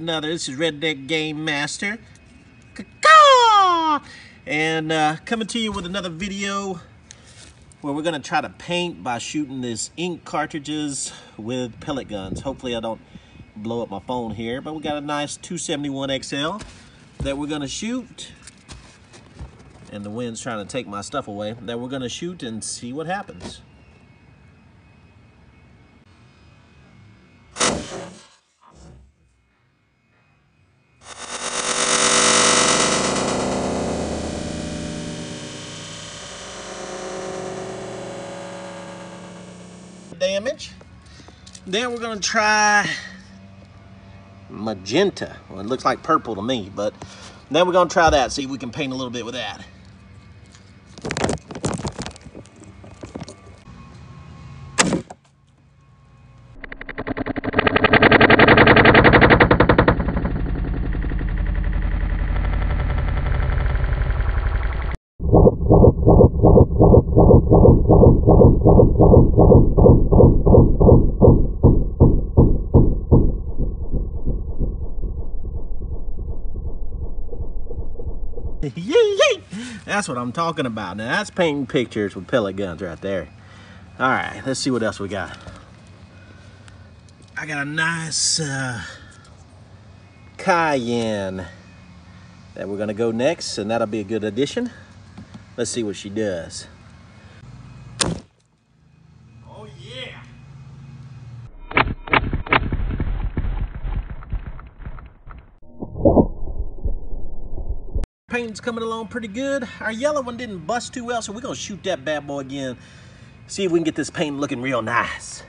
Another. This is Redneck Game Master, and coming to you with another video where we're gonna try to paint by shooting this ink cartridges with pellet guns. Hopefully I don't blow up my phone here, but we got a nice 271 XL that we're gonna shoot, and the wind's trying to take my stuff away, that we're gonna shoot and see what happens. Damage. Then we're gonna try magenta. Well, it looks like purple to me, but then we're gonna try that, see if we can paint a little bit with that. That's what I'm talking about. Now that's painting pictures with pellet guns right there. All right, let's see what else we got. I got a nice cayenne that we're gonna go next, and that'll be a good addition. Let's see what she does. Painting's coming along pretty good. Our yellow one didn't bust too well, so we're gonna shoot that bad boy again. See if we can get this paint looking real nice.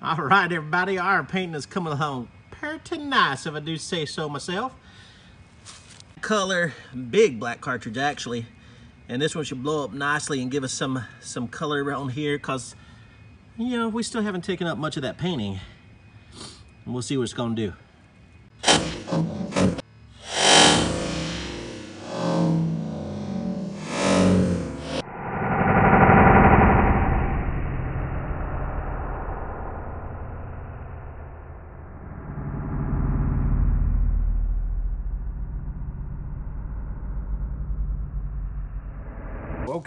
All right, everybody, our painting is coming along pretty nice, if I do say so myself. Color, big black cartridge actually, and this one should blow up nicely and give us some color around here, because you know we still haven't taken up much of that painting, and we'll see what it's gonna do.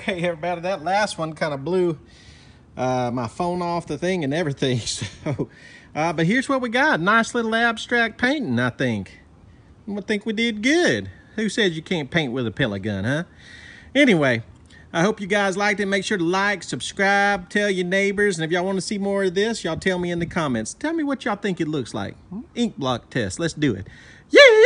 Okay, everybody, that last one kind of blew my phone off the thing and everything. So, but here's what we got. Nice little abstract painting, I think. I think we did good. Who says you can't paint with a pellet gun, huh? Anyway, I hope you guys liked it. Make sure to like, subscribe, tell your neighbors. And if y'all want to see more of this, y'all tell me in the comments. Tell me what y'all think it looks like. Ink block test. Let's do it. Yeah!